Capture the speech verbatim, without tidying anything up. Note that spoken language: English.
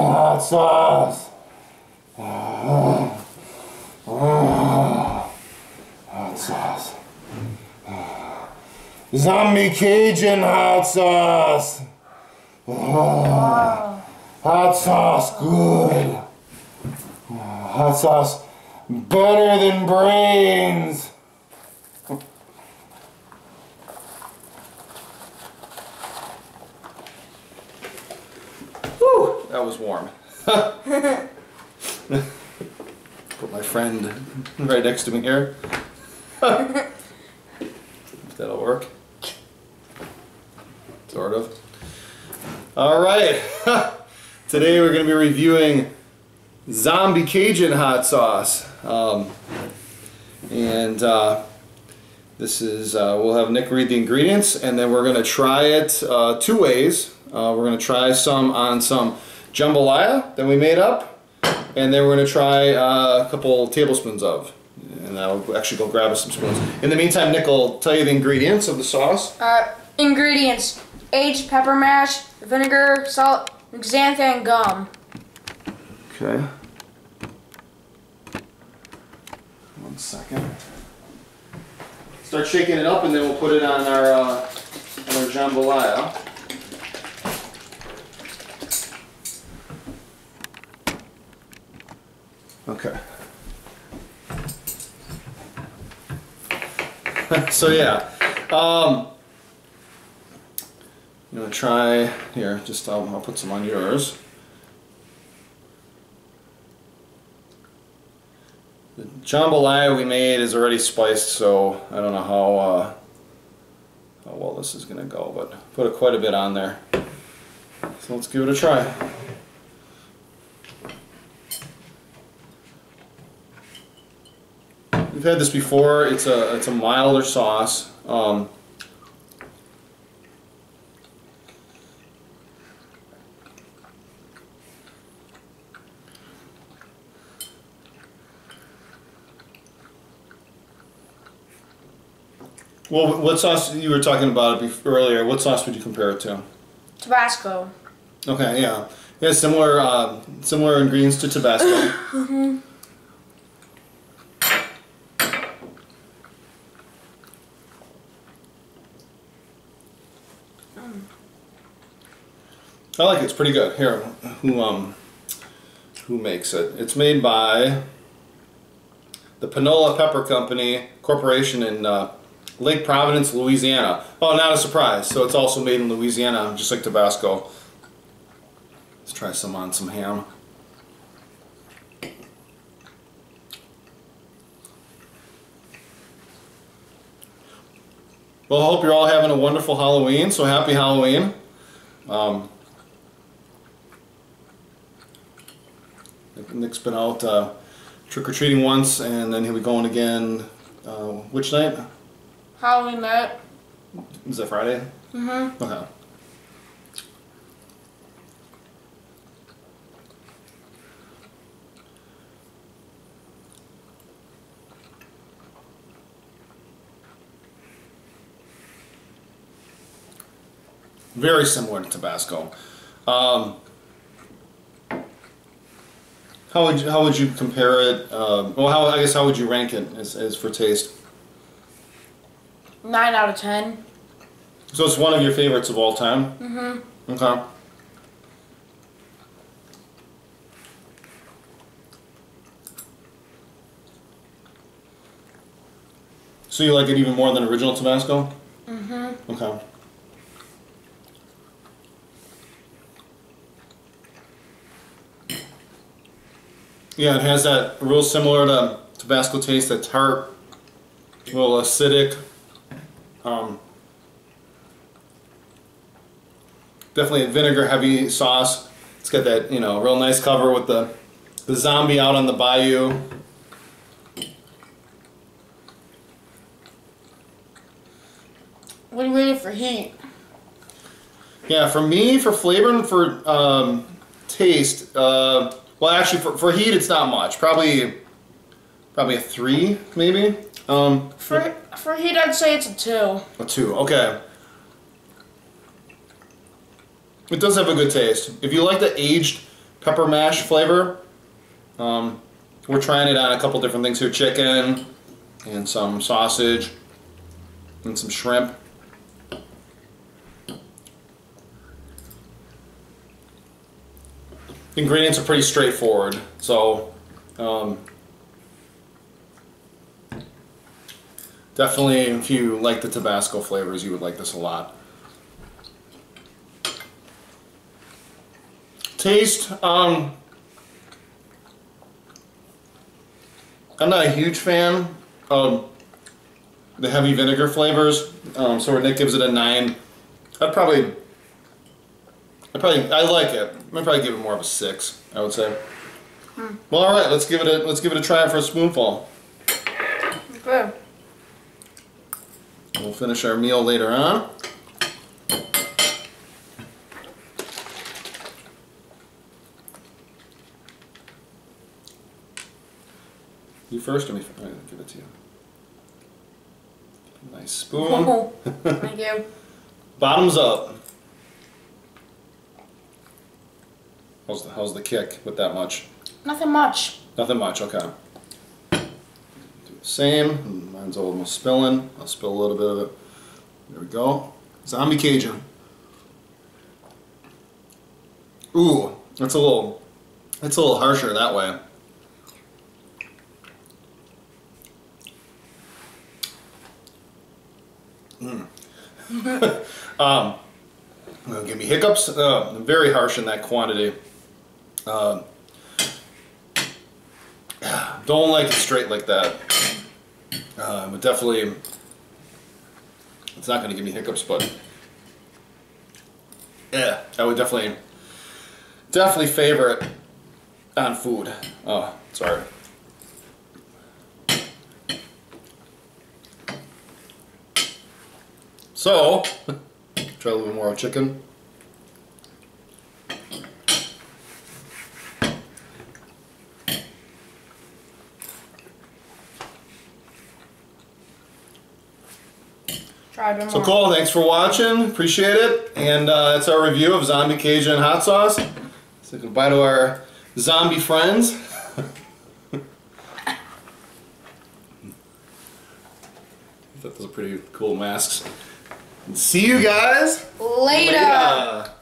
Hot sauce. Oh, oh, hot sauce. Oh, Zombie Cajun hot sauce. Oh, wow. Hot sauce good. Oh, hot sauce better than brains. Whew, that was warm. Put my friend right next to me here. If that'll work. Sort of. Alright. Today we're going to be reviewing Zombie Cajun hot sauce. Um, and uh, this is, uh, we'll have Nick read the ingredients and then we're going to try it uh, two ways. Uh, we're going to try some on some jambalaya that we made up, and then we're going to try uh, a couple tablespoons of, and I'll actually go grab us some spoons. In the meantime, Nick will tell you the ingredients of the sauce. Uh, ingredients: aged pepper mash, vinegar, salt, and xanthan gum. Okay. One second. Start shaking it up, and then we'll put it on our, uh, on our jambalaya. Okay. So yeah, um, I'm gonna try here. Just um, I'll put some on yours. The jambalaya we made is already spiced, so I don't know how uh, how well this is gonna go, but put a, quite a bit on there. So let's give it a try. We've had this before. It's a it's a milder sauce. Um, well, what sauce you were talking about it earlier? What sauce would you compare it to? Tabasco. Okay, yeah, yeah, similar uh, similar ingredients to Tabasco. Mm-hmm. I like it. It's pretty good. Here, who um, who makes it? It's made by the Panola Pepper Company Corporation in uh, Lake Providence, Louisiana. Oh, not a surprise. So it's also made in Louisiana, just like Tabasco. Let's try some on some ham. Well, I hope you're all having a wonderful Halloween. So happy Halloween. Um, Nick's been out uh, trick-or-treating once, and then he'll be going again, uh, which night? Halloween night. Is that Friday? Mm-hmm. Okay. Very similar to Tabasco. Um, How would you, how would you compare it? Um, well, how, I guess how would you rank it as, as for taste? Nine out of ten. So it's one of your favorites of all time. Mm-hmm. Okay. So you like it even more than original Tabasco? Mm-hmm. Okay. Yeah, it has that real similar to Tabasco taste, that tart, a little acidic. Um, definitely a vinegar heavy sauce. It's got that, you know, real nice cover with the, the zombie out on the bayou. What are you waiting for heat? Yeah, for me, for flavor and for um, taste, uh, well actually for, for heat it's not much. Probably probably a three, maybe? Um, for, for heat I'd say it's a two. A two, okay. It does have a good taste. If you like the aged pepper mash flavor, um, we're trying it on a couple different things here. Chicken and some sausage and some shrimp. The ingredients are pretty straightforward, so um, definitely if you like the Tabasco flavors, you would like this a lot. Taste, um, I'm not a huge fan of the heavy vinegar flavors, um, so Nick gives it a nine. I'd probably I probably I like it. I'd probably give it more of a six, I would say. Hmm. Well, all right, let's give it a let's give it a try for a spoonful. Okay. We'll finish our meal later on. You first, or me first? All right, I'll give it to you. Nice spoon. Thank you. Bottoms up. How's the, how's the kick with that much? Nothing much. Nothing much, okay. Do the same. Mine's almost spilling. I'll spill a little bit of it. There we go. Zombie Cajun. Ooh, that's a little, that's a little harsher that way. Mm. um, it'll give me hiccups. Uh, very harsh in that quantity. Uh, don't like it straight like that, uh, but definitely it's not going to give me hiccups, but yeah, I would definitely definitely favor it on food. Oh, sorry. So try a little bit more of chicken. So Cole, thanks for watching, appreciate it, and uh, that's our review of Zombie Cajun hot sauce. So goodbye to our zombie friends. I thought those were pretty cool masks. And see you guys later. later.